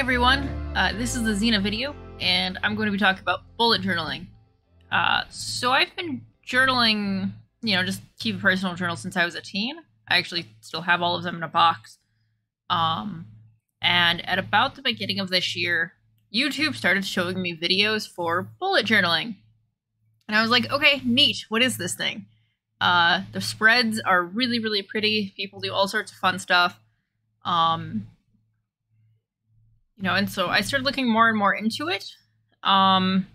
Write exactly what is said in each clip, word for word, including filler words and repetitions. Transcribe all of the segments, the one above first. everyone, uh, this is the Zena video, and I'm going to be talking about bullet journaling. Uh, so I've been journaling, you know, just keep a personal journal since I was a teen. I actually still have all of them in a box. Um, and at about the beginning of this year, YouTube started showing me videos for bullet journaling. And I was like, okay, neat, what is this thing? Uh, the spreads are really, really pretty. People do all sorts of fun stuff. Um, you know, and so I started looking more and more into it. Um,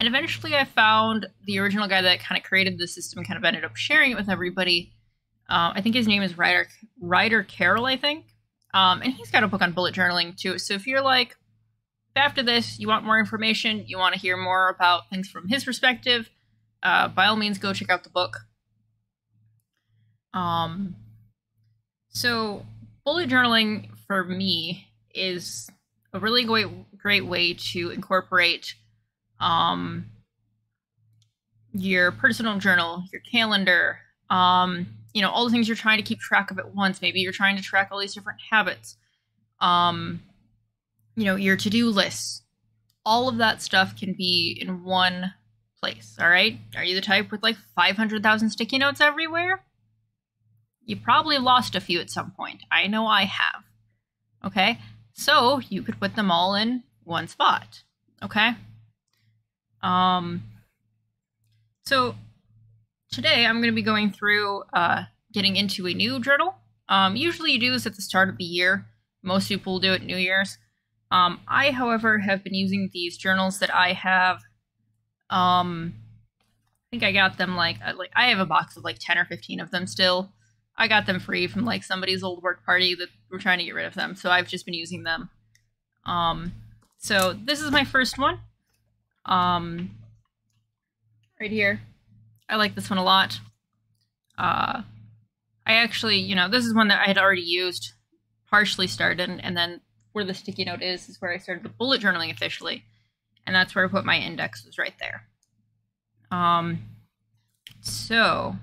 and eventually I found the original guy that kind of created the system, kind of ended up sharing it with everybody. Uh, I think his name is Ryder, Rider Carroll, I think. Um, and he's got a book on bullet journaling too. So if you're like, after this, you want more information, you want to hear more about things from his perspective, uh, by all means, go check out the book. Um, so bullet journaling for me is a really great, great way to incorporate um, your personal journal, your calendar, um, you know, all the things you're trying to keep track of at once. Maybe you're trying to track all these different habits, um, you know, your to-do lists. All of that stuff can be in one place, all right? Are you the type with like five hundred thousand sticky notes everywhere? You probably lost a few at some point. I know I have. Okay, so you could put them all in one spot, okay? Um, so today I'm going to be going through uh, getting into a new journal. Um, usually you do this at the start of the year. Most people do it New Year's. Um, I, however, have been using these journals that I have. Um, I think I got them like, like I have a box of like ten or fifteen of them still. I got them free from like somebody's old work party that we're trying to get rid of them. So I've just been using them. Um, so this is my first one. Um, right here. I like this one a lot. Uh, I actually, you know, this is one that I had already used, partially started, and then where the sticky note is, is where I started the bullet journaling officially. And that's where I put my indexes right there. Um, so...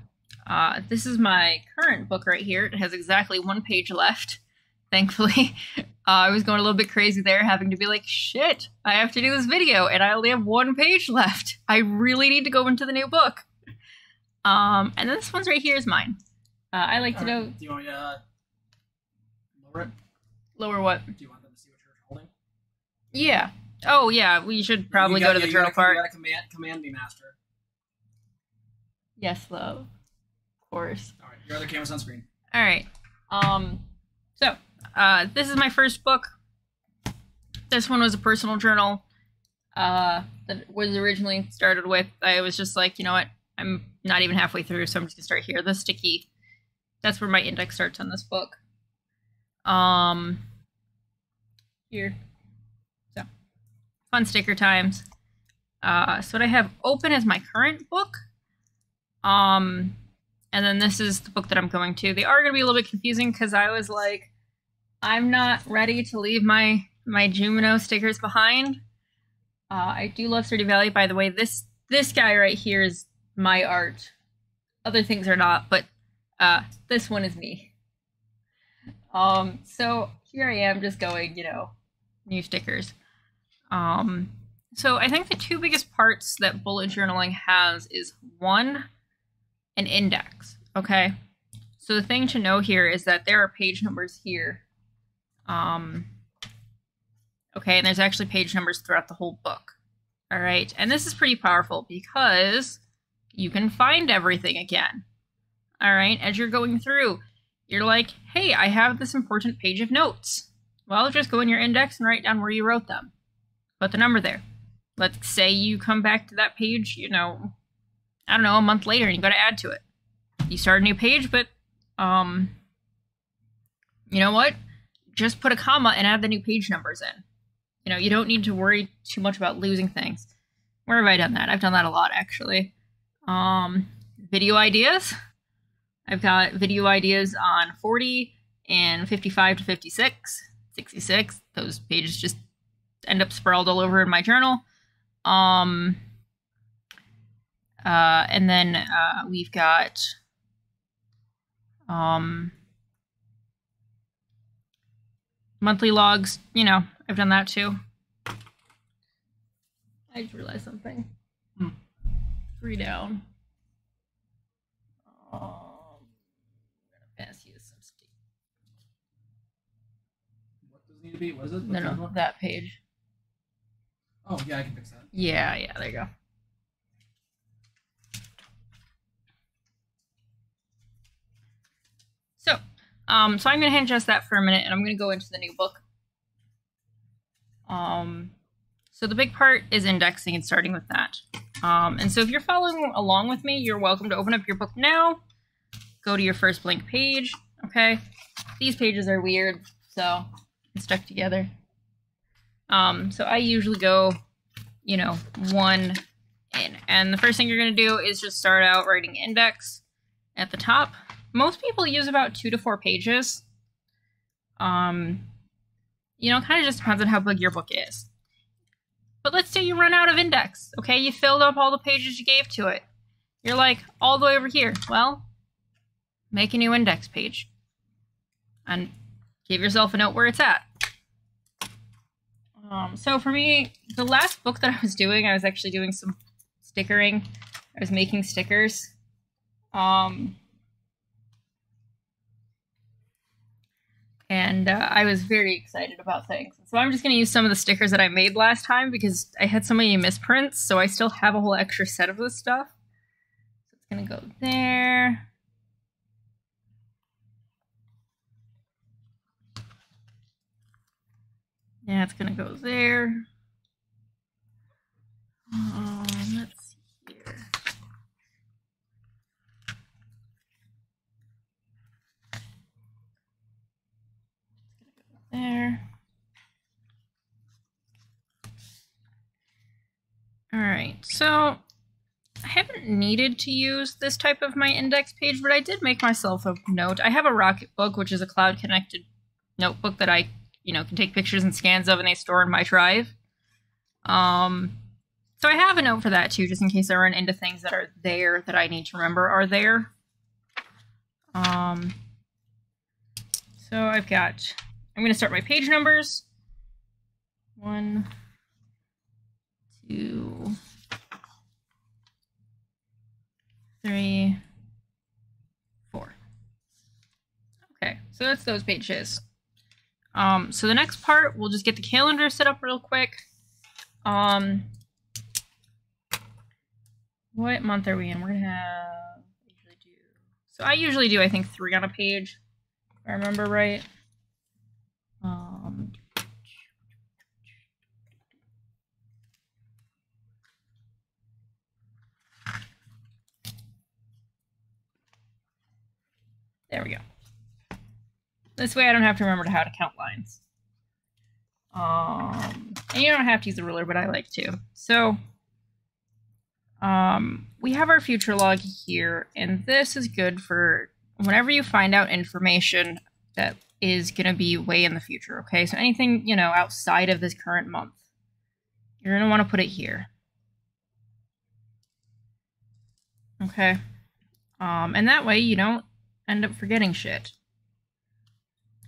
Uh, this is my current book right here. It has exactly one page left, thankfully. Uh, I was going a little bit crazy there, having to be like, shit, I have to do this video, and I only have one page left. I really need to go into the new book. Um, and then this one's right here is mine. Uh, I like All to right. know... Do you want me to uh, lower it? Lower what? Do you want them to see what you're holding? Yeah. Oh, yeah, we should probably got, go to yeah, the journal gotta, part. You gotta command, command me, master. Yes, love. Course. All right, your other camera's on screen. All right. Um, so uh, this is my first book. This one was a personal journal uh, that was originally started with. I was just like, you know what? I'm not even halfway through, so I'm just gonna start here. The sticky. That's where my index starts on this book. Um, here. So fun sticker times. Uh, so what I have open is my current book. Um. And then this is the book that I'm going to. They are going to be a little bit confusing because I was like, I'm not ready to leave my my Jumino stickers behind. Uh, I do love Stardew Valley, by the way. This this guy right here is my art. Other things are not, but uh, this one is me. Um, so here I am, just going, you know, new stickers. Um, so I think the two biggest parts that bullet journaling has is one. An index, okay? So the thing to know here is that there are page numbers here. Um, okay, and there's actually page numbers throughout the whole book. All right, and this is pretty powerful because you can find everything again. All right, as you're going through, you're like, hey, I have this important page of notes. Well, just go in your index and write down where you wrote them. Put the number there. Let's say you come back to that page, you know, I don't know, a month later, and you got to add to it. You start a new page, but, um, you know what? Just put a comma and add the new page numbers in. You know, you don't need to worry too much about losing things. Where have I done that? I've done that a lot, actually. Um, video ideas. I've got video ideas on forty and fifty-five to fifty-six, sixty-six. Those pages just end up sprawled all over in my journal. Um... Uh, and then uh, we've got um, monthly logs, you know, I've done that too. I just realized something. Hmm. Three down. Um, I'm gonna pass you some steak. What does it need to be? What is it? No, no, that page. Oh, yeah, I can fix that. Yeah, yeah, there you go. So, um, so I'm gonna hand just that for a minute, and I'm gonna go into the new book. Um, so the big part is indexing and starting with that. Um, and so if you're following along with me, you're welcome to open up your book now. Go to your first blank page, okay? These pages are weird, so it's stuck together. Um, so I usually go, you know, one in. And the first thing you're going to do is just start out writing index at the top. Most people use about two to four pages. Um, you know, it kind of just depends on how big your book is. But let's say you run out of index, okay? You filled up all the pages you gave to it. You're like, all the way over here. Well, make a new index page. And give yourself a note where it's at. Um, so for me, the last book that I was doing, I was actually doing some stickering. I was making stickers. Um, and uh, I was very excited about things. So I'm just going to use some of the stickers that I made last time because I had so many misprints. So I still have a whole extra set of this stuff. So it's going to go there. Yeah, it's gonna go there. Um, let's see here. It's gonna go there. All right, so I haven't needed to use this type of my index page, but I did make myself a note. I have a Rocketbook, which is a cloud-connected notebook that I you know, can take pictures and scans of, and they store in my drive. Um, so I have a note for that too, just in case I run into things that are there that I need to remember are there. Um, so I've got, I'm going to start my page numbers. One, two, three, four. Okay, so that's those pages. Um, so the next part, we'll just get the calendar set up real quick. Um, what month are we in? We're gonna have, usually do, so I usually do, I think, three on a page, if I remember right. Um, there we go. This way I don't have to remember how to count lines. Um, and you don't have to use a ruler, but I like to. So um, we have our future log here, and this is good for whenever you find out information that is going to be way in the future, okay? So anything, you know, outside of this current month, you're going to want to put it here. Okay? Um, and that way you don't end up forgetting shit.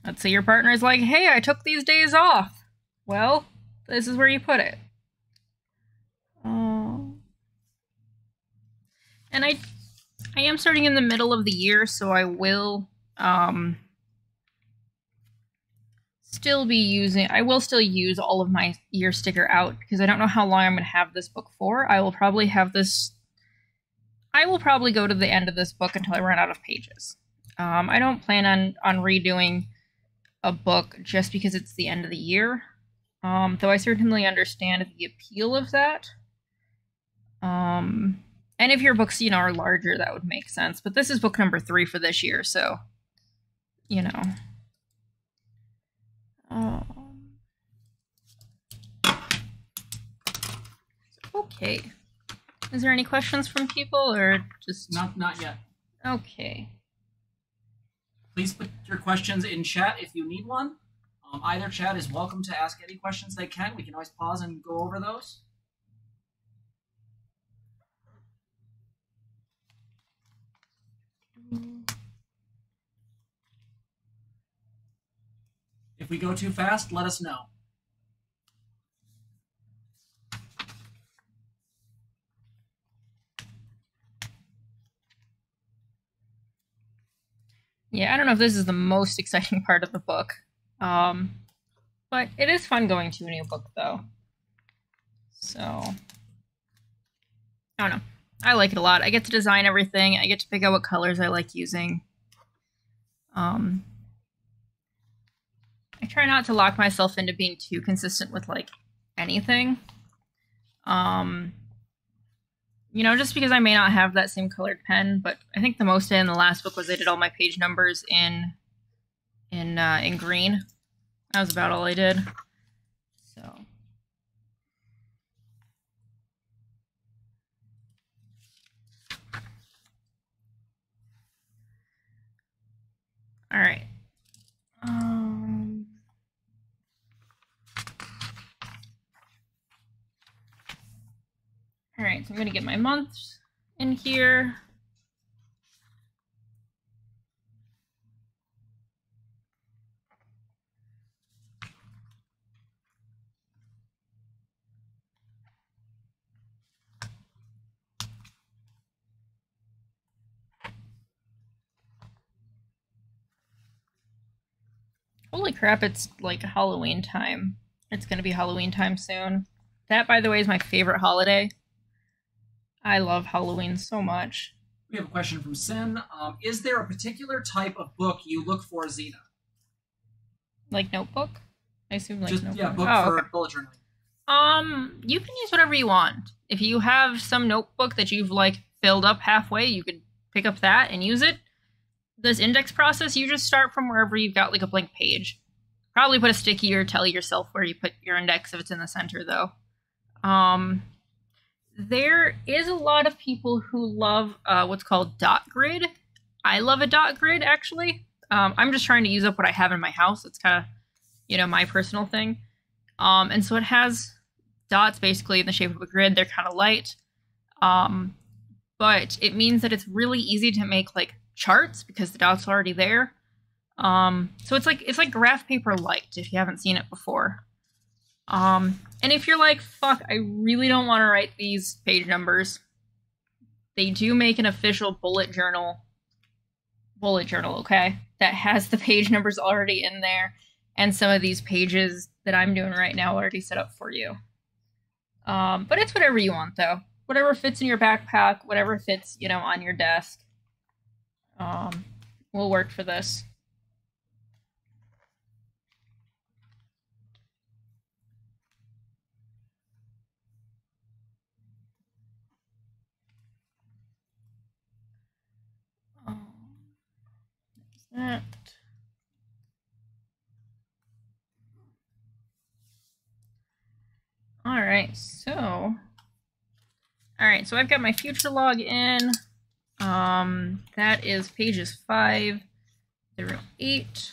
Let's say your partner is like, hey, I took these days off. Well, this is where you put it. Um, and I I am starting in the middle of the year, so I will um, still be using, I will still use all of my year sticker out because I don't know how long I'm going to have this book for. I will probably have this, I will probably go to the end of this book until I run out of pages. Um, I don't plan on, on redoing a book just because it's the end of the year, um, though I certainly understand the appeal of that. Um, and if your books, you know, are larger, that would make sense. But this is book number three for this year, so, you know. Um, okay. Is there any questions from people, or just... Not, not yet. Okay. Please put your questions in chat if you need one. Um, either chat is welcome to ask any questions they can. We can always pause and go over those. If we go too fast, let us know. Yeah, I don't know if this is the most exciting part of the book, um, but it is fun going to a new book, though. So, I don't know. I like it a lot. I get to design everything. I get to pick out what colors I like using. Um, I try not to lock myself into being too consistent with, like, anything. Um, you know, just because I may not have that same colored pen, but I think the most in the last book was I did all my page numbers in, in, uh, in green. That was about all I did. So. All right. Um, all right, so I'm going to get my months in here. Holy crap, it's like Halloween time. It's gonna be Halloween time soon. That, by the way, is my favorite holiday. I love Halloween so much. We have a question from Sin. Um, is there a particular type of book you look for, Zena? Like notebook? I assume like Just, notebook. Yeah, book oh, for okay. bullet journaling. Um, you can use whatever you want. If you have some notebook that you've like filled up halfway, you could pick up that and use it. This index process, you just start from wherever you've got like a blank page. Probably put a sticky or tell yourself where you put your index if it's in the center, though. Um, there is a lot of people who love uh, what's called dot grid. I love a dot grid, actually. Um, I'm just trying to use up what I have in my house. It's kind of, you know, my personal thing. Um, and so it has dots basically in the shape of a grid. They're kind of light. Um, but it means that it's really easy to make like charts because the dots are already there. Um, so it's like it's like graph paper light if you haven't seen it before. Um, and if you're like, fuck, I really don't want to write these page numbers, they do make an official bullet journal, bullet journal, okay, that has the page numbers already in there, and some of these pages that I'm doing right now are already set up for you. Um, but it's whatever you want, though. Whatever fits in your backpack, whatever fits, you know, on your desk. Um, we'll work for this. Oh, there's that. All right, so, all right, so I've got my future log in. Um, that is pages five through eight.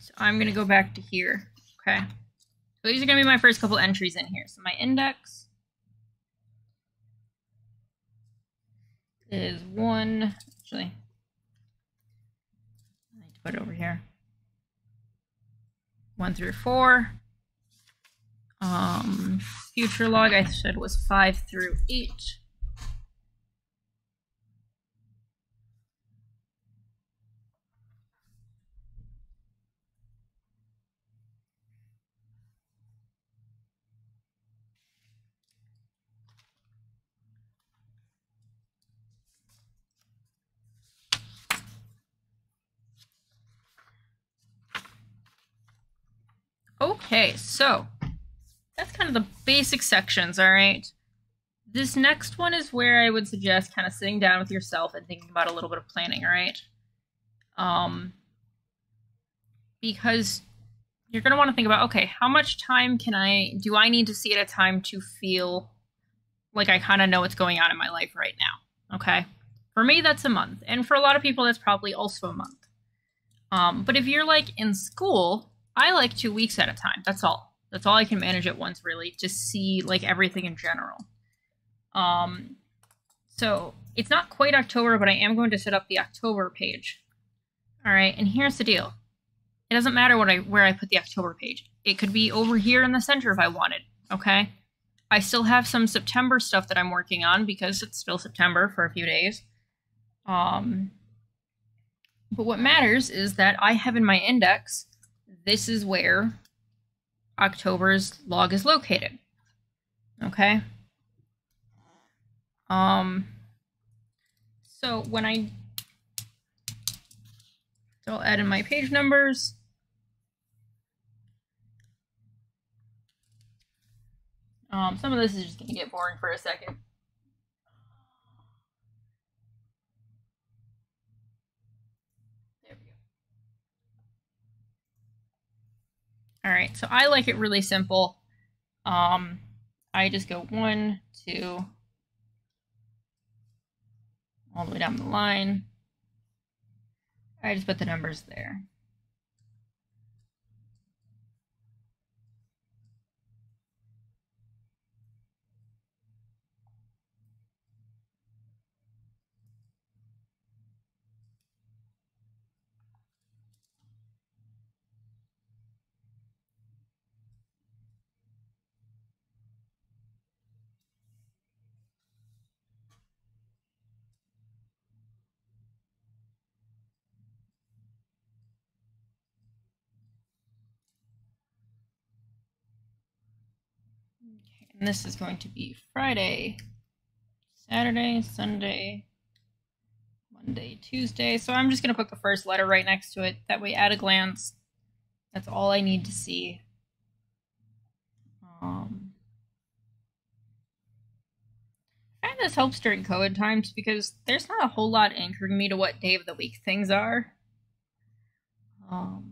So I'm going to go back to here. Okay. So these are going to be my first couple entries in here. So my index is one, actually, I need to put it over here. One through four. Um, future log I said was five through eight. Okay, so that's kind of the basic sections, all right? This next one is where I would suggest kind of sitting down with yourself and thinking about a little bit of planning, all right? Um, because you're going to want to think about, okay, how much time can I, do I need to see at a time to feel like I kind of know what's going on in my life right now, okay? For me, that's a month. And for a lot of people, that's probably also a month. Um, but if you're like in school, I like two weeks at a time. That's all. That's all I can manage at once, really, to see like everything in general. Um, so it's not quite October, but I am going to set up the October page. All right, and here's the deal. It doesn't matter what I where I put the October page. It could be over here in the center if I wanted, okay? I still have some September stuff that I'm working on because it's still September for a few days. Um, But what matters is that I have in my index, this is where October's log is located. Okay. Um, so when I, so I'll add in my page numbers. Um, some of this is just going to get boring for a second. There we go. All right, so I like it really simple. Um, I just go one, two, all the way down the line. I just put the numbers there. And this is going to be Friday, Saturday, Sunday, Monday, Tuesday. So I'm just going to put the first letter right next to it. That way, at a glance, that's all I need to see. Um, I find this helps during COVID times because there's not a whole lot anchoring me to what day of the week things are. Um.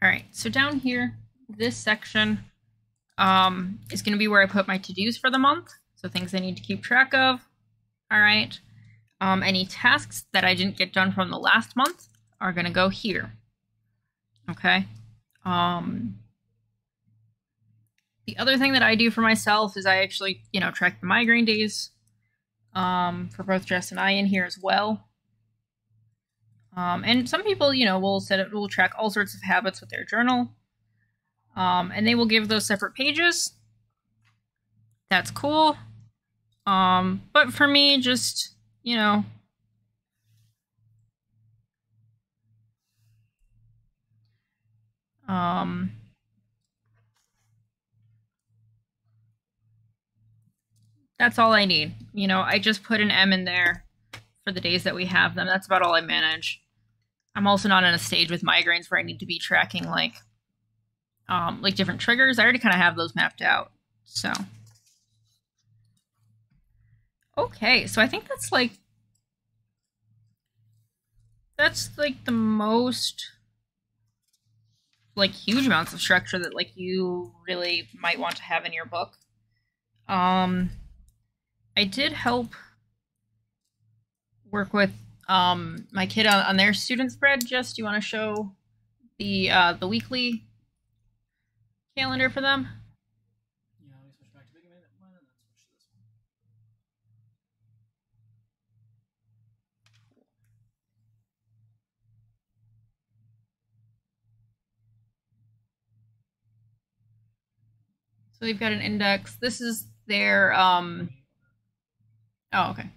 All right, so down here, this section um, is going to be where I put my to-dos for the month. So things I need to keep track of. All right. Um, any tasks that I didn't get done from the last month are going to go here. Okay. Um, the other thing that I do for myself is I actually, you know, track the migraine days um, for both Jess and I in here as well. Um, and some people, you know, will set it, will track all sorts of habits with their journal. Um, and they will give those separate pages. That's cool. Um, but for me, just, you know, um, that's all I need. You know, I just put an M in there for the days that we have them. That's about all I manage. I'm also not in a stage with migraines where I need to be tracking like um, like different triggers. I already kind of have those mapped out. So, okay. So I think that's like, that's like the most like huge amounts of structure that like you really might want to have in your book. Um, I did help work with Um, my kid on, on their student spread. Jess, do you want to show the uh, the weekly calendar for them? Yeah, let me switch back to the minute one and then switch to this one. So they've got an index. This is their um. Oh, okay.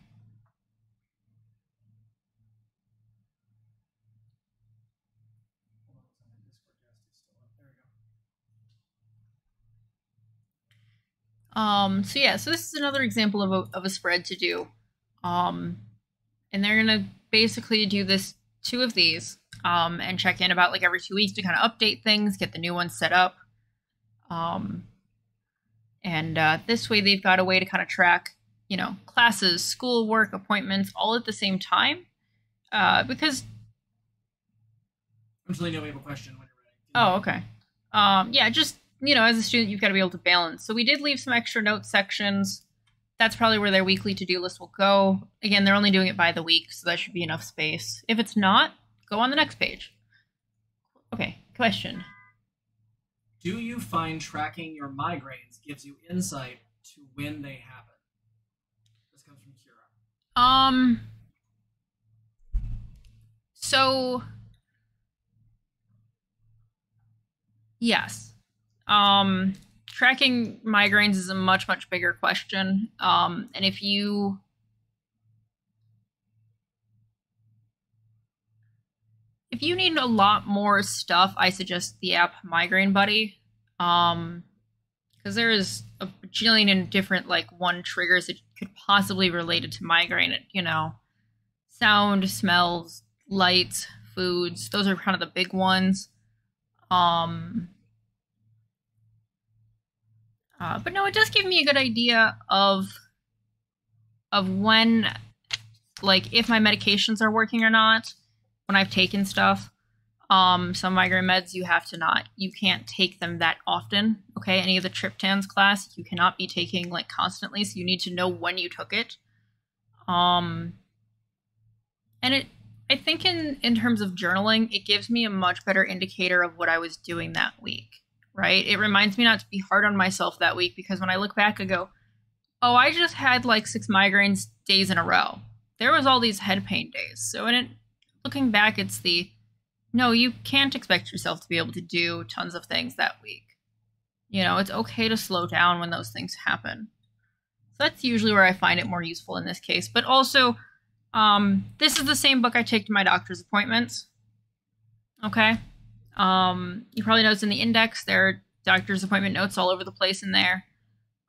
Um, so yeah, so this is another example of a, of a spread to do. Um, and they're going to basically do this, two of these, um, and check in about like every two weeks to kind of update things, get the new ones set up. Um, and, uh, this way they've got a way to kind of track, you know, classes, schoolwork, appointments, all at the same time. Uh, because. I'm sorry, no, we have a question. Oh, okay. Um, yeah, just. You know, as a student, you've got to be able to balance. So we did leave some extra note sections that's probably where their weekly to-do list will go. Again, they're only doing it by the week, so that should be enough space. If it's not, go on the next page. Okay, question. Do you find tracking your migraines gives you insight to when they happen? This comes from Kira. Um, so, yes. Um... Tracking migraines is a much, much bigger question. Um, and if you, if you need a lot more stuff, I suggest the app Migraine Buddy. Um, cause there is a bajillion and different like one triggers that could possibly relate to migraine, you know, sound, smells, lights, foods. Those are kind of the big ones. Um, Uh, but no, it does give me a good idea of of when, like, if my medications are working or not, when I've taken stuff. Um, some migraine meds you have to not, you can't take them that often, okay? Any of the triptans class, you cannot be taking, like, constantly, so you need to know when you took it. Um, and it, I think in, in terms of journaling, it gives me a much better indicator of what I was doing that week. Right? It reminds me not to be hard on myself that week, because when I look back, I go, oh, I just had like six migraines days in a row. There was all these head pain days. So in it, looking back, it's the, no, you can't expect yourself to be able to do tons of things that week. You know, it's okay to slow down when those things happen. So that's usually where I find it more useful in this case. But also, um, this is the same book I take to my doctor's appointments. Okay. Um, you probably noticed in the index, there are doctor's appointment notes all over the place in there.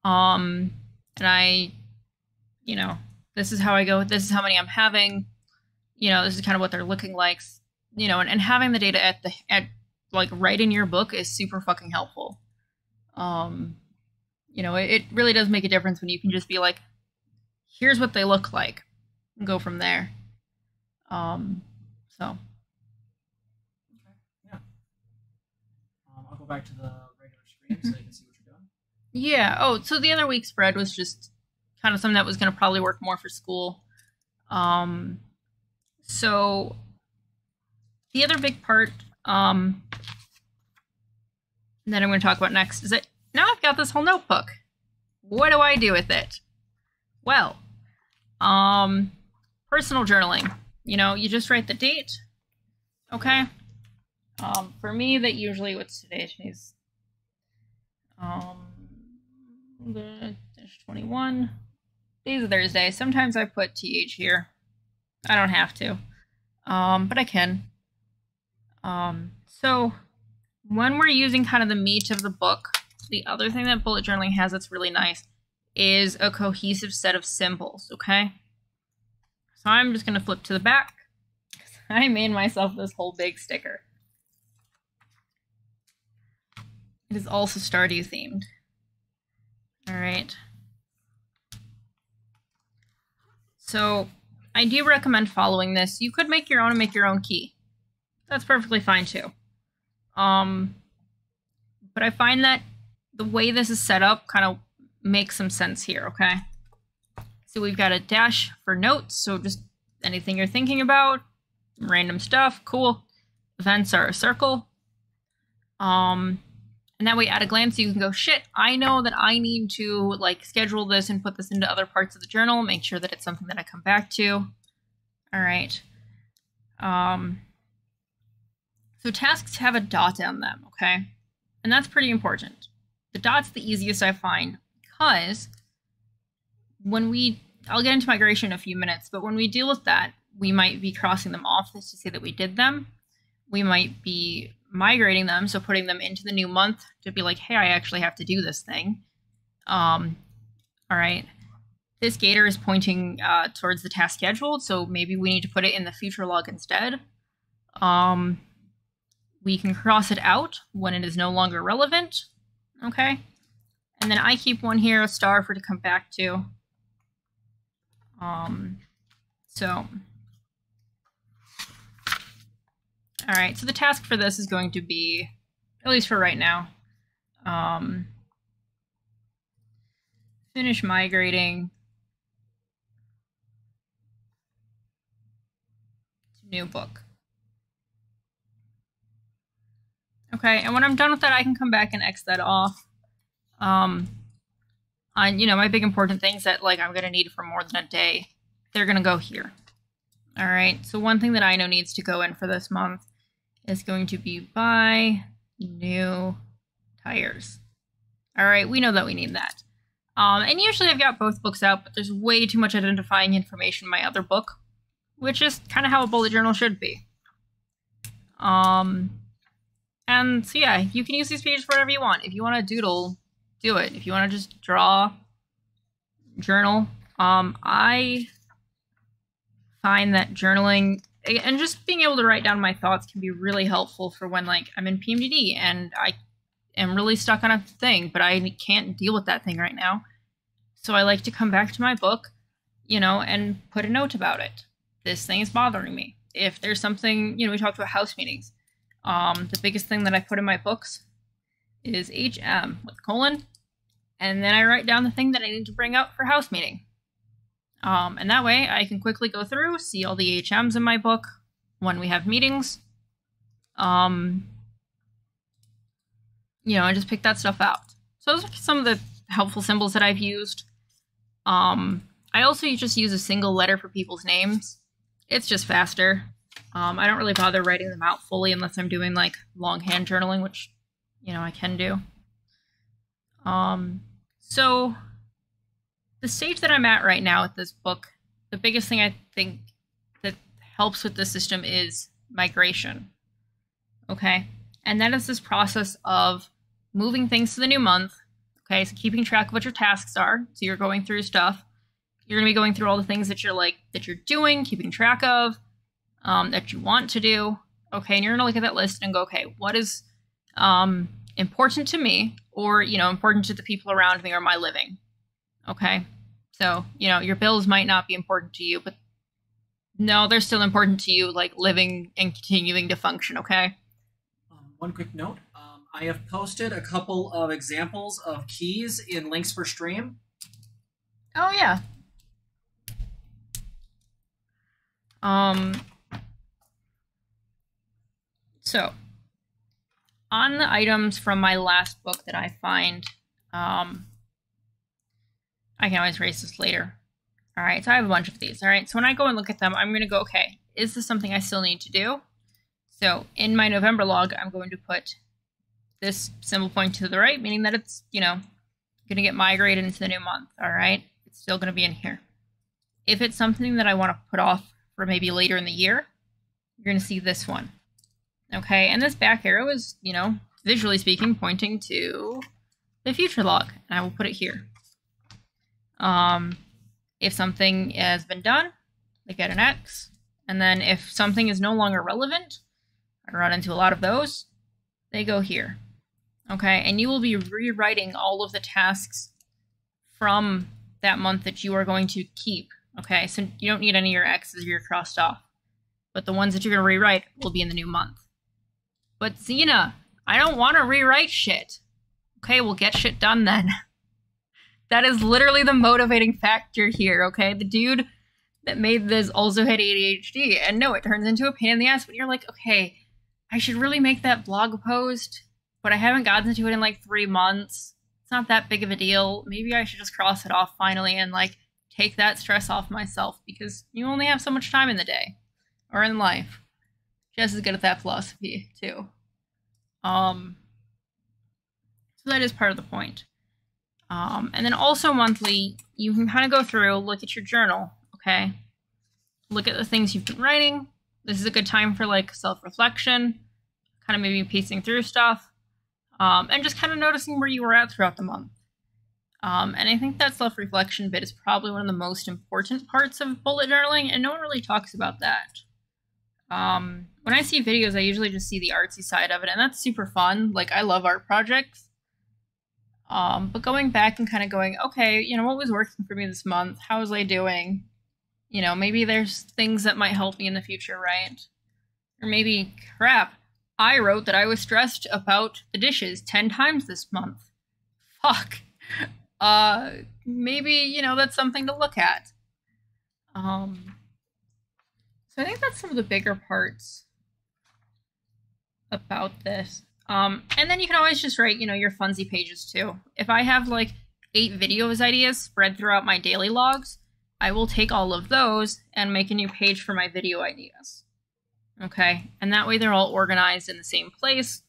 Um, and I, you know, this is how I go. This is how many I'm having. You know, this is kind of what they're looking like, you know, and, and having the data at the, at like right in your book is super fucking helpful. Um, you know, it, it really does make a difference when you can just be like, here's what they look like and go from there. Um, so. Back to the regular screen so you can see what you're doing. Yeah. Oh, so the other week's spread was just kind of something that was going to probably work more for school. Um, so the other big part um, that I'm going to talk about next is that now I've got this whole notebook. What do I do with it? Well, um, personal journaling. You know, you just write the date. Okay. Um, for me, that usually, what's today? Today's um, twenty-one. Today's a Thursday. Sometimes I put T H here. I don't have to, um, but I can. Um, so when we're using kind of the meat of the book, the other thing that bullet journaling has that's really nice is a cohesive set of symbols, okay? So I'm just going to flip to the back because I made myself this whole big sticker. It is also Stardew themed. All right. So I do recommend following this. You could make your own and make your own key. That's perfectly fine too. Um, but I find that the way this is set up kind of makes some sense here, okay? So we've got a dash for notes. So just anything you're thinking about, random stuff, cool. Events are a circle. Um, And that way, at a glance, you can go, shit, I know that I need to, like, schedule this and put this into other parts of the journal, make sure that it's something that I come back to. All right. Um, so tasks have a dot on them, okay? And that's pretty important. The dot's the easiest I find because when we, I'll get into migration in a few minutes, but when we deal with that, we might be crossing them off just to say that we did them. We might be migrating them, so putting them into the new month to be like, hey, I actually have to do this thing. Um, all right. This gator is pointing uh, towards the task scheduled, so maybe we need to put it in the future log instead. Um, we can cross it out when it is no longer relevant. Okay. And then I keep one here, a star for it to come back to. Um, so... All right, so the task for this is going to be, at least for right now, um, finish migrating new book. Okay, and when I'm done with that, I can come back and X that off. Um, on, you know, my big important things that, like, I'm going to need for more than a day, they're going to go here. All right, so one thing that I know needs to go in for this month is going to be buy new tires. All right, we know that we need that. Um, and usually I've got both books out, but there's way too much identifying information in my other book, which is kind of how a bullet journal should be. Um, and so yeah, you can use these pages for whatever you want. If you want to doodle, do it. If you want to just draw, journal. Um, I find that journaling and just being able to write down my thoughts can be really helpful for when, like, I'm in P M D D and I am really stuck on a thing, but I can't deal with that thing right now. So I like to come back to my book, you know, and put a note about it. This thing is bothering me. If there's something, you know, we talked about house meetings. Um, the biggest thing that I put in my books is H M with colon. And then I write down the thing that I need to bring up for house meeting. Um, and that way I can quickly go through, see all the H Ms in my book when we have meetings. Um, you know, and just pick that stuff out. So those are some of the helpful symbols that I've used. Um, I also just use a single letter for people's names. It's just faster. Um, I don't really bother writing them out fully unless I'm doing, like, longhand journaling, which, you know, I can do. Um, so the stage that I'm at right now with this book, the biggest thing I think that helps with this system is migration. Okay. And that is this process of moving things to the new month. Okay. So keeping track of what your tasks are. So you're going through stuff. You're going to be going through all the things that you're like, that you're doing, keeping track of, um, that you want to do. Okay. And you're going to look at that list and go, okay, what is, um, important to me, or, you know, important to the people around me or my living. Okay. So, you know, your bills might not be important to you, but no, they're still important to you, like living and continuing to function. Okay. Um, one quick note. Um, I have posted a couple of examples of keys in links for stream. Oh yeah. Um, so on the items from my last book that I find, um, I can always erase this later. All right. So I have a bunch of these. All right. So when I go and look at them, I'm going to go, okay, is this something I still need to do? So in my November log, I'm going to put this symbol point to the right, meaning that it's, you know, going to get migrated into the new month. All right. It's still going to be in here. If it's something that I want to put off for maybe later in the year, you're going to see this one. Okay. And this back arrow is, you know, visually speaking, pointing to the future log, and I will put it here. Um, if something has been done, they get an X. And then if something is no longer relevant, I run into a lot of those, they go here. Okay. And you will be rewriting all of the tasks from that month that you are going to keep. Okay. So you don't need any of your X's if you're crossed off, but the ones that you're going to rewrite will be in the new month. But Zena, I don't want to rewrite shit. Okay. We'll get shit done then. That is literally the motivating factor here, okay? The dude that made this also had A D H D. And no, it turns into a pain in the ass when you're like, okay, I should really make that blog post, but I haven't gotten to it in like three months. It's not that big of a deal. Maybe I should just cross it off finally and like take that stress off myself, because you only have so much time in the day or in life. Jess is good at that philosophy too. Um, so that is part of the point. Um, and then also monthly, you can kind of go through, look at your journal, okay? Look at the things you've been writing. This is a good time for like self-reflection, kind of maybe pacing through stuff, um, and just kind of noticing where you were at throughout the month. Um, and I think that self-reflection bit is probably one of the most important parts of bullet journaling, and no one really talks about that. Um, when I see videos, I usually just see the artsy side of it, and that's super fun. Like, I love art projects. Um, but going back and kind of going, okay, you know, what was working for me this month? How was I doing? You know, maybe there's things that might help me in the future, right? Or maybe, crap, I wrote that I was stressed about the dishes ten times this month. Fuck. Uh, maybe, you know, that's something to look at. Um, So I think that's some of the bigger parts about this. Um, and then you can always just write, you know, your funsy pages too. If I have like eight videos ideas spread throughout my daily logs, I will take all of those and make a new page for my video ideas. Okay, and that way they're all organized in the same place.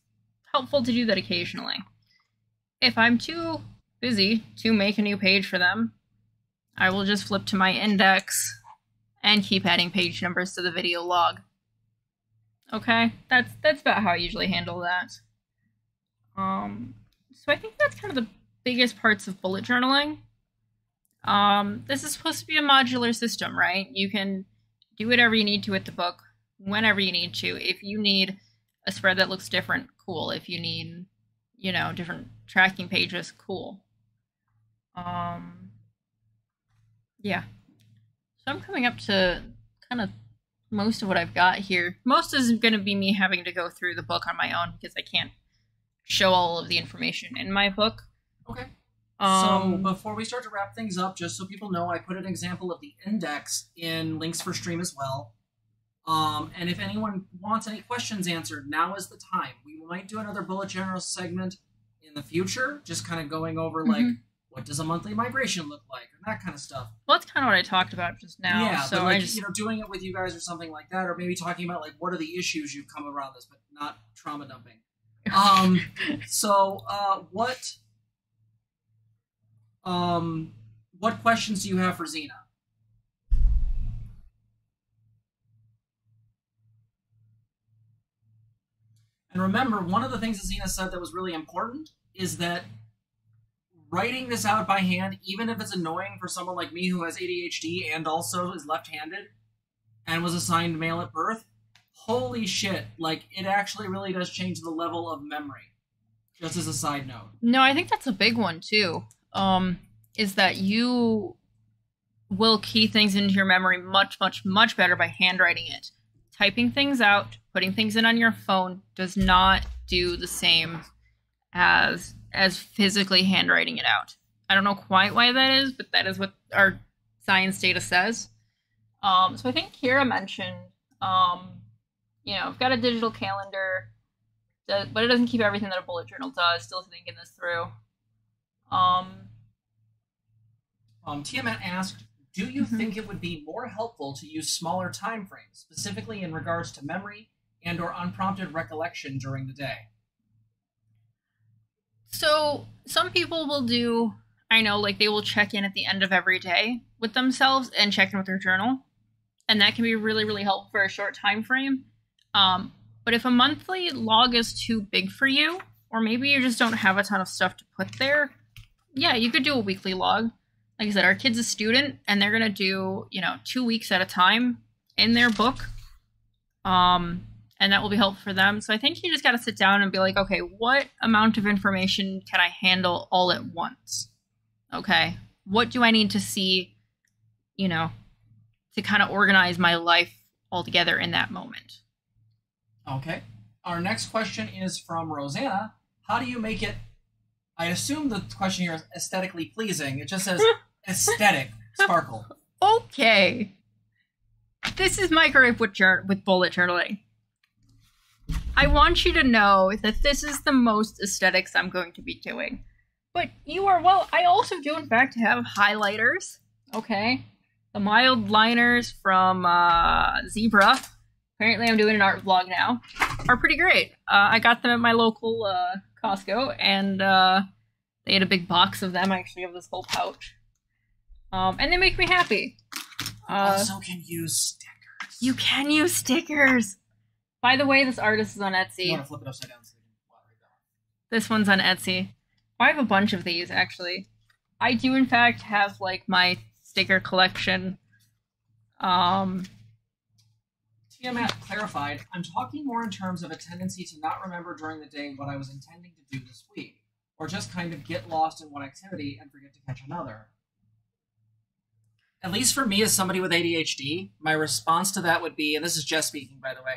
Helpful to do that occasionally. If I'm too busy to make a new page for them, I will just flip to my index and keep adding page numbers to the video log. Okay, that's that's about how I usually handle that. Um, so I think that's kind of the biggest parts of bullet journaling. Um, this is supposed to be a modular system, right? You can do whatever you need to with the book, whenever you need to. If you need a spread that looks different, cool. If you need, you know, different tracking pages, cool. Um, yeah. So I'm coming up to kind of most of what I've got here. Most is going to be me having to go through the book on my own because I can't show all of the information in my book. Okay. Um, so before we start to wrap things up, just so people know, I put an example of the index in links for stream as well. Um, and if anyone wants any questions answered, now is the time. We might do another bullet journal segment in the future, just kind of going over, like, mm-hmm. what does a monthly migration look like, and that kind of stuff. Well, that's kind of what I talked about just now. Yeah, so but like, I just... you know, doing it with you guys or something like that, or maybe talking about, like, what are the issues you've come around this, but not trauma dumping. Um, so uh, what, um, what questions do you have for Zena? And remember, one of the things that Zena said that was really important is that writing this out by hand, even if it's annoying for someone like me who has A D H D and also is left-handed and was assigned male at birth, holy shit, like, it actually really does change the level of memory, just as a side note. No, I think that's a big one, too, um, is that you will key things into your memory much, much, much better by handwriting it. Typing things out, putting things in on your phone does not do the same as as physically handwriting it out. I don't know quite why that is, but that is what our science data says. Um, so I think Kira mentioned, um, you know, I've got a digital calendar, but it doesn't keep everything that a bullet journal does. Still thinking this through. Um, um, Tiamat asked, do you mm-hmm. think it would be more helpful to use smaller time frames, specifically in regards to memory and or unprompted recollection during the day? So some people will do, I know, like they will check in at the end of every day with themselves and check in with their journal. And that can be really, really helpful for a short time frame. Um, but if a monthly log is too big for you, or maybe you just don't have a ton of stuff to put there, yeah, you could do a weekly log. Like I said, our kid's a student, and they're going to do, you know, two weeks at a time in their book. Um, and that will be helpful for them. So I think you just got to sit down and be like, okay, what amount of information can I handle all at once? Okay, what do I need to see, you know, to kind of organize my life altogether in that moment? Okay. Our next question is from Rosanna. How do you make it? I assume the question here is aesthetically pleasing. It just says aesthetic sparkle. Okay. This is my gripe with, with bullet journaling. I want you to know that this is the most aesthetics I'm going to be doing. But you are, well, I also do, in fact, have highlighters. Okay. The mild liners from uh, Zebra. Apparently I'm doing an art vlog now. Are pretty great. Uh, I got them at my local... Uh, Costco, and uh, they had a big box of them. I actually have this whole pouch. Um, and they make me happy. Uh, also can use stickers. You can use stickers! By the way, this artist is on Etsy. You want to flip it upside down so you can water it down. This one's on Etsy. I have a bunch of these, actually. I do, in fact, have, like, my sticker collection. Um... Matt clarified, I'm talking more in terms of a tendency to not remember during the day what I was intending to do this week, or just kind of get lost in one activity and forget to catch another. At least for me as somebody with A D H D, my response to that would be, and this is Jess speaking, by the way,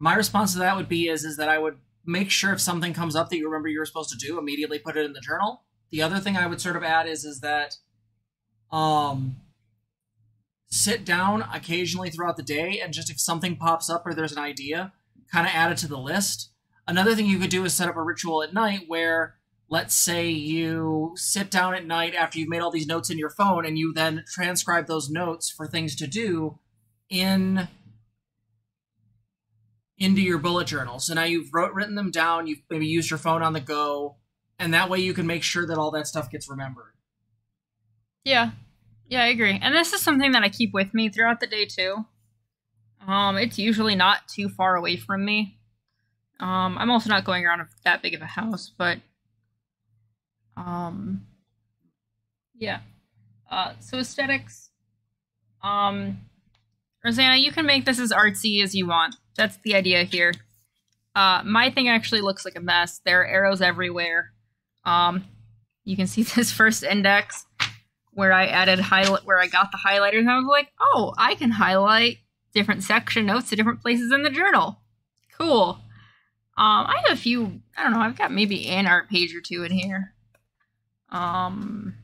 my response to that would be is, is that I would make sure if something comes up that you remember you're supposed to do, immediately put it in the journal. The other thing I would sort of add is, is that, um... sit down occasionally throughout the day and just if something pops up or there's an idea, kind of add it to the list. Another thing you could do is set up a ritual at night where, let's say you sit down at night after you've made all these notes in your phone and you then transcribe those notes for things to do in into your bullet journal. So now you've wrote, written them down, you've maybe used your phone on the go, and that way you can make sure that all that stuff gets remembered. Yeah. Yeah, I agree. And this is something that I keep with me throughout the day, too. Um, it's usually not too far away from me. Um, I'm also not going around that big of a house, but... Um, yeah. Uh, so aesthetics. Um, Rosanna, you can make this as artsy as you want. That's the idea here. Uh, my thing actually looks like a mess. There are arrows everywhere. Um, you can see this first index. Where I added highlight, where I got the highlighters, and I was like, oh, I can highlight different section notes to different places in the journal. Cool. Um, I have a few, I don't know, I've got maybe an art page or two in here. Um,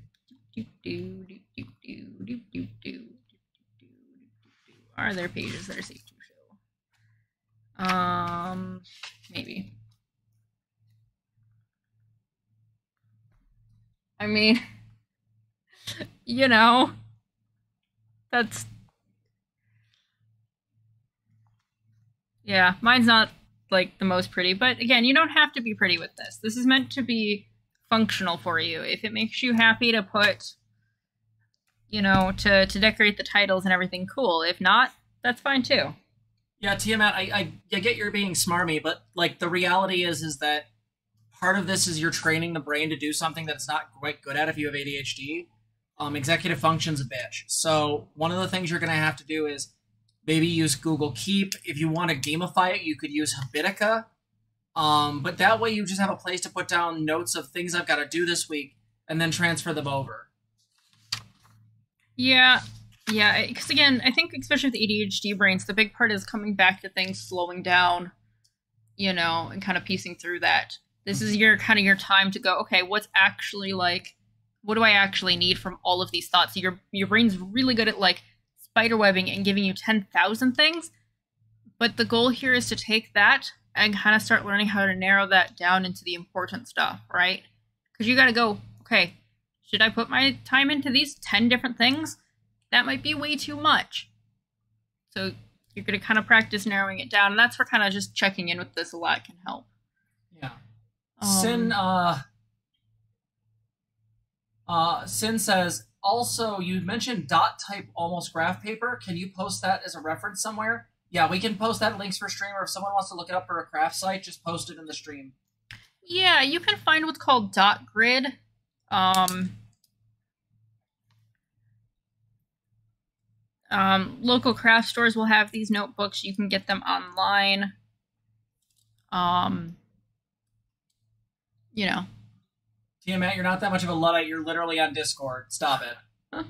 are there pages that are safe to show? Um, maybe. I mean... You know, that's, yeah, mine's not like the most pretty, but again, you don't have to be pretty with this. This is meant to be functional for you. If it makes you happy to put, you know, to, to decorate the titles and everything, cool. If not, that's fine too. Yeah, Tiamat, I, I, I get you're being smarmy, but like the reality is, is that part of this is you're training the brain to do something that it's not quite good at if you have A D H D. Um, executive function's a bitch. So one of the things you're going to have to do is maybe use Google Keep. If you want to gamify it, you could use Habitica. Um, but that way you just have a place to put down notes of things I've got to do this week and then transfer them over. Yeah. Yeah. Because again, I think especially with A D H D brains, the big part is coming back to things, slowing down, you know, and kind of piecing through that. This is your kind of your time to go, okay, what's actually like, what do I actually need from all of these thoughts? So your your brain's really good at like spiderwebbing and giving you ten thousand things. But the goal here is to take that and kind of start learning how to narrow that down into the important stuff, right? Because you got to go, okay, should I put my time into these ten different things? That might be way too much. So you're going to kind of practice narrowing it down. And that's where kind of just checking in with this a lot can help. Yeah. Um, Sin, uh... Uh, Sin says, also, you mentioned dot type almost graph paper. Can you post that as a reference somewhere? Yeah, we can post that links for stream, or if someone wants to look it up for a craft site, just post it in the stream. Yeah, you can find what's called dot grid. Um, um, local craft stores will have these notebooks. You can get them online. Um, you know. Matt, you're not that much of a Luddite. You're literally on Discord. Stop it.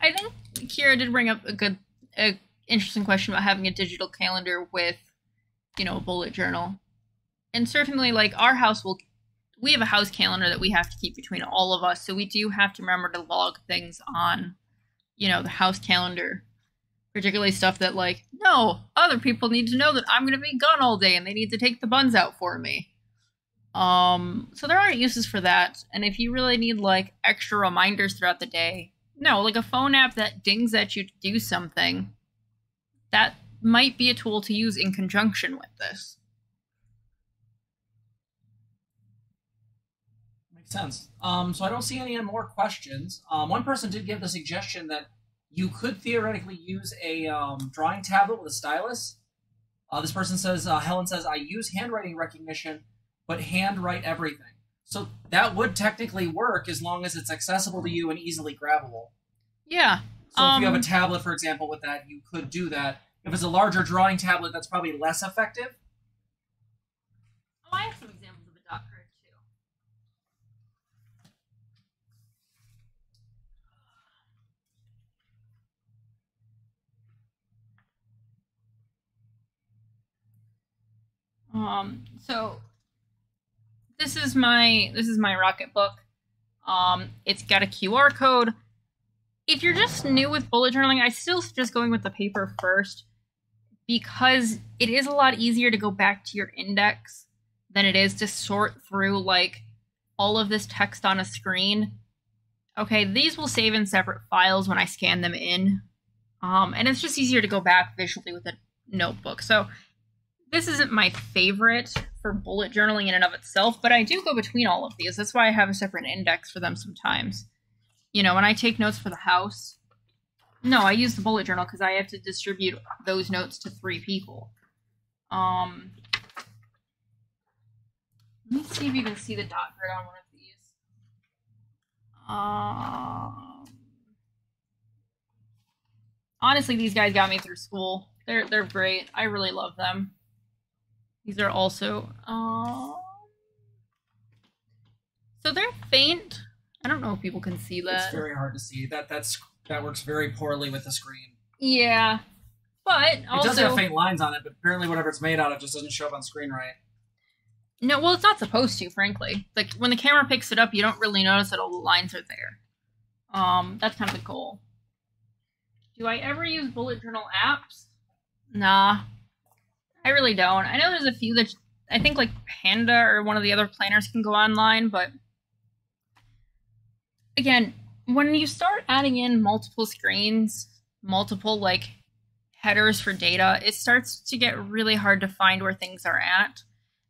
I think Kira did bring up a good, a interesting question about having a digital calendar with, you know, a bullet journal. And certainly, like, our house will, we have a house calendar that we have to keep between all of us. So we do have to remember to log things on, you know, the house calendar. Particularly stuff that, like, no, other people need to know that I'm going to be gone all day and they need to take the buns out for me. Um, so there are uses for that, and if you really need, like, extra reminders throughout the day, no, like a phone app that dings at you to do something, that might be a tool to use in conjunction with this. Makes sense. Um, so I don't see any more questions. Um, one person did give the suggestion that you could theoretically use a, um, drawing tablet with a stylus. Uh, this person says, uh, Helen says, I use handwriting recognition, but handwrite everything. So that would technically work as long as it's accessible to you and easily grabbable. Yeah. So um, if you have a tablet, for example, with that, you could do that. If it's a larger drawing tablet, that's probably less effective. Oh, I have some examples of a dot grid, too. Um, so... This is my this is my Rocketbook. Um, it's got a Q R code. if you're just new with bullet journaling, I still suggest going with the paper first, because it is a lot easier to go back to your index than it is to sort through like all of this text on a screen. Okay, these will save in separate files when I scan them in. Um, and it's just easier to go back visually with a notebook. So this isn't my favorite for bullet journaling in and of itself, but I do go between all of these. That's why I have a separate index for them sometimes. You know, when I take notes for the house, no, I use the bullet journal because I have to distribute those notes to three people. Um, let me see if you can see the dot grid on one of these. Um, honestly, these guys got me through school. They're they're great. I really love them. These are also um, so they're faint. I don't know if people can see that. It's very hard to see. That that's that works very poorly with the screen. Yeah, but also it does have faint lines on it. But apparently, whatever it's made out of just doesn't show up on screen right. No, well, it's not supposed to, frankly. Like, when the camera picks it up, you don't really notice that all the lines are there. Um, that's kind of the goal. Do I ever use bullet journal apps? Nah, I really don't. I know there's a few that, I think, like, Panda or one of the other planners can go online, but... Again, when you start adding in multiple screens, multiple, like, headers for data, it starts to get really hard to find where things are at.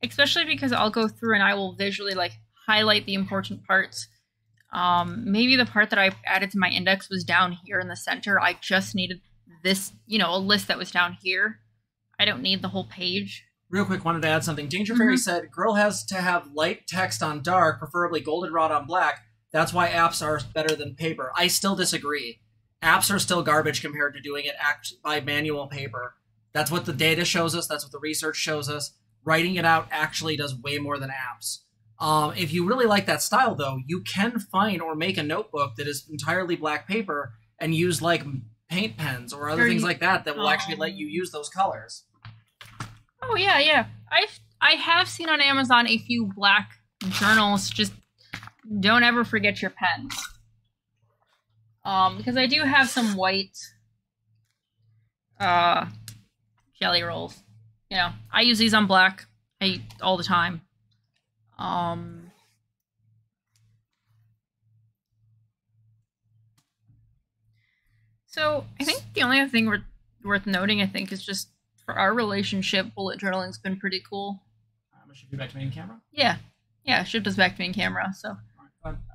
Especially because I'll go through and I will visually like highlight the important parts. Um, maybe the part that I added to my index was down here in the center. I just needed this, you know, a list that was down here. I don't need the whole page. Real quick, wanted to add something. Danger Fairy mm-hmm. said, "Girl has to have light text on dark, preferably goldenrod on black. That's why apps are better than paper." I still disagree. Apps are still garbage compared to doing it act by manual paper. That's what the data shows us. That's what the research shows us. Writing it out actually does way more than apps. Um, if you really like that style, though, you can find or make a notebook that is entirely black paper and use like paint pens or other or things you, like that that will um, actually let you use those colors. Oh yeah, yeah. I've I have seen on Amazon a few black journals. Just don't ever forget your pens, um, because I do have some white uh, jelly rolls. You know, I use these on black I, all the time. Um, so I think the only other thing worth, worth noting, I think, is just for our relationship, bullet journaling's been pretty cool. Um, it should be back to main camera? Yeah. Yeah, it shift us back to main camera. So,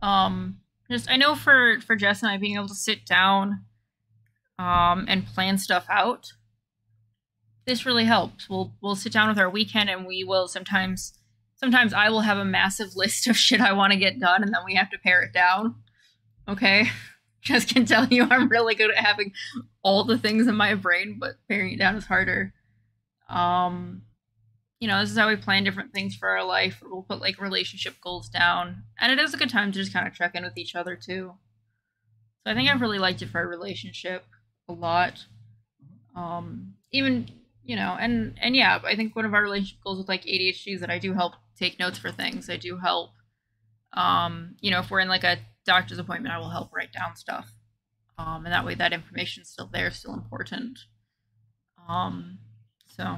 um, just I know for, for Jess and I, being able to sit down um, and plan stuff out, this really helps. We'll we'll sit down with our weekend, and we will sometimes sometimes I will have a massive list of shit I want to get done, and then we have to pare it down. Okay, just can tell you I'm really good at having all the things in my brain, but paring it down is harder. Um, you know, this is how we plan different things for our life. We'll put like relationship goals down, and it is a good time to just kind of check in with each other too. So I think I've really liked it for our relationship a lot. Um, even. You know, and, and yeah, I think one of our relationship goals with like A D H D is that I do help take notes for things. I do help, um, you know, if we're in like a doctor's appointment, I will help write down stuff. Um, and that way that information's still there, still important. Um, so.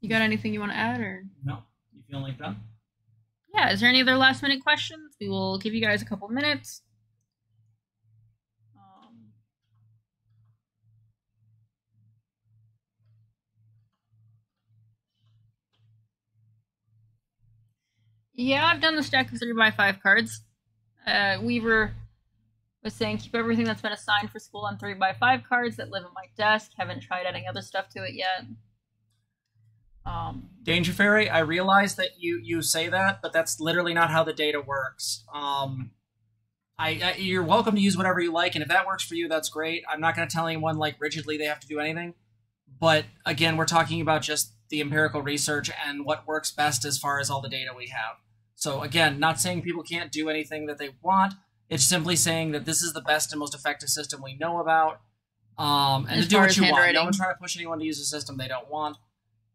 You got anything you want to add or? No, you feeling like that? Yeah, is there any other last minute questions? We will give you guys a couple minutes. Yeah, I've done the stack of three by five cards. Uh, Weaver was saying, keep everything that's been assigned for school on three by five cards that live on my desk. Haven't tried adding other stuff to it yet. Um, Danger Fairy, I realize that you, you say that, but that's literally not how the data works. Um, I, I you're welcome to use whatever you like, and if that works for you, that's great. I'm not going to tell anyone like rigidly they have to do anything. But again, we're talking about just the empirical research and what works best as far as all the data we have. So again, not saying people can't do anything that they want. It's simply saying that this is the best and most effective system we know about. Um, and to do what you want. No one's trying to push anyone to use a system they don't want.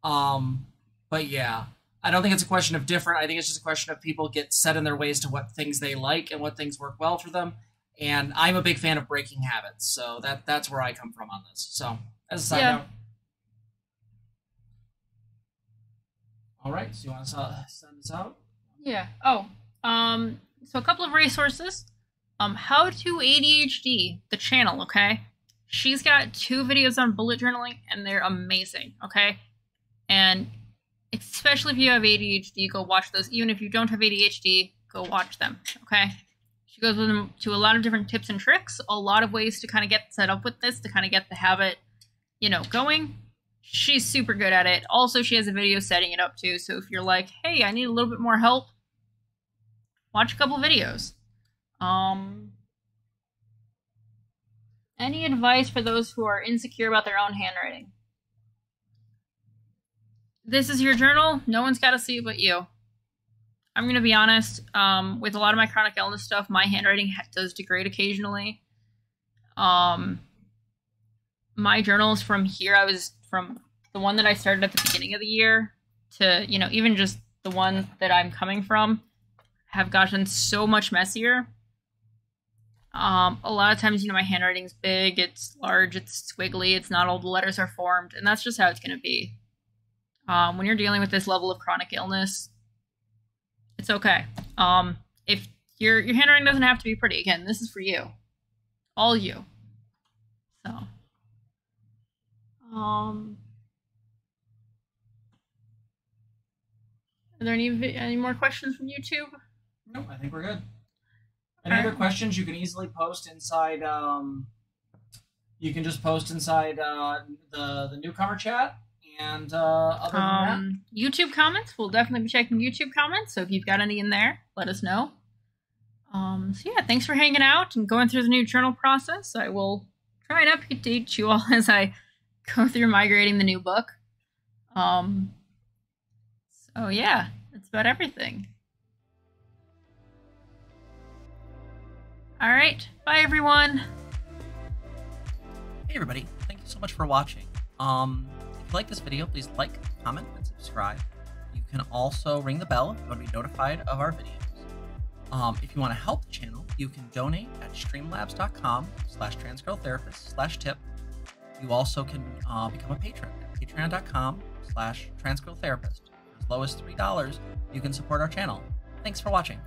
Um, but yeah, I don't think it's a question of different. I think it's just a question of people get set in their ways to what things they like and what things work well for them. And I'm a big fan of breaking habits, so that that's where I come from on this. So as a side yeah. note. All right, so you want to send this out? Yeah. Oh, um, so a couple of resources. Um, How to A D H D, the channel, okay? She's got two videos on bullet journaling, and they're amazing, okay? And especially if you have A D H D, go watch those. Even if you don't have A D H D, go watch them, okay? She goes with them to a lot of different tips and tricks, a lot of ways to kind of get set up with this, to kind of get the habit, you know, going. She's super good at it. Also, she has a video setting it up, too. So if you're like, hey, I need a little bit more help, watch a couple videos. Um, any advice for those who are insecure about their own handwriting? This is your journal. No one's got to see it but you. I'm going to be honest. Um, with a lot of my chronic illness stuff, my handwriting ha does degrade occasionally. Um, my journals from here, I was from the one that I started at the beginning of the year to, you know, even just the one that I'm coming from, have gotten so much messier. Um, a lot of times, you know, my handwriting's big, it's large, it's squiggly, it's not all the letters are formed, and that's just how it's going to be. Um, when you're dealing with this level of chronic illness, it's okay. Um, if your your handwriting doesn't have to be pretty, again, this is for you, all you. So, um, are there any any more questions from YouTube? No, I think we're good. Any right. other questions you can easily post inside, um, you can just post inside uh, the, the newcomer chat, and uh, other um, than that. YouTube comments, we'll definitely be checking YouTube comments, so if you've got any in there, let us know. Um, so yeah, thanks for hanging out and going through the new journal process. I will try and update you all as I go through migrating the new book. Um, so yeah, that's about everything. All right. Bye, everyone. Hey, everybody. Thank you so much for watching. Um, if you like this video, please like, comment, and subscribe. You can also ring the bell if you want to be notified of our videos. Um, if you want to help the channel, you can donate at streamlabs.com slash transgirltherapist slash tip. You also can uh, become a patron at patreon.com slash transgirltherapist. As low as three dollars, you can support our channel. Thanks for watching.